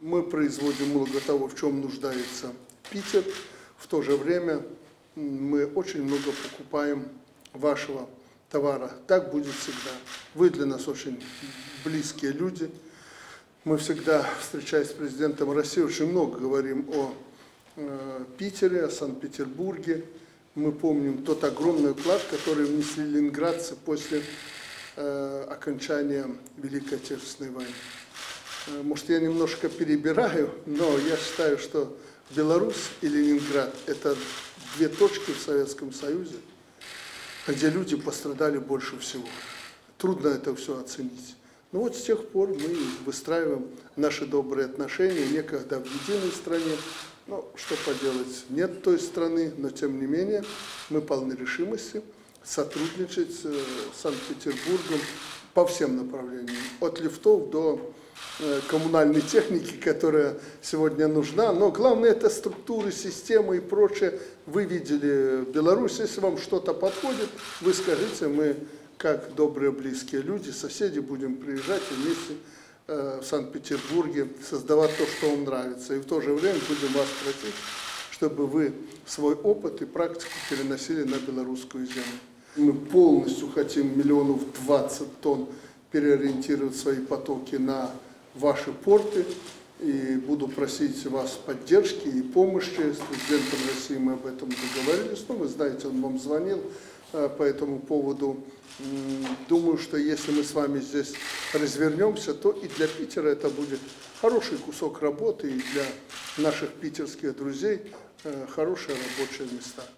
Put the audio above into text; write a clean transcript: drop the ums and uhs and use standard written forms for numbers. Мы производим много того, в чем нуждается Питер. В то же время мы очень много покупаем вашего товара. Так будет всегда. Вы для нас очень близкие люди. Мы всегда, встречаясь с президентом России, очень много говорим о Питере, о Санкт-Петербурге. Мы помним тот огромный вклад, который внесли ленинградцы после окончания Великой Отечественной войны. Может, я немножко перебираю, но я считаю, что Беларусь и Ленинград – это две точки в Советском Союзе, где люди пострадали больше всего. Трудно это все оценить. Но вот с тех пор мы выстраиваем наши добрые отношения, некогда в единой стране. Но что поделать, нет той страны, но тем не менее мы полны решимости сотрудничать с Санкт-Петербургом по всем направлениям, от лифтов до коммунальной техники, которая сегодня нужна. Но главное, это структуры, системы и прочее. Вы видели Беларусь, если вам что-то подходит, вы скажите, мы как добрые близкие люди, соседи, будем приезжать и вместе в Санкт-Петербурге создавать то, что вам нравится. И в то же время будем вас просить, чтобы вы свой опыт и практику переносили на белорусскую землю. Мы полностью хотим 20 миллионов тонн переориентировать свои потоки на ваши порты. И буду просить вас поддержки и помощи. С президентом России мы об этом договорились. Но вы знаете, он вам звонил по этому поводу. Думаю, что если мы с вами здесь развернемся, то и для Питера это будет хороший кусок работы, и для наших питерских друзей хорошие рабочие места.